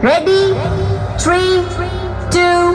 Ready? 3, 2,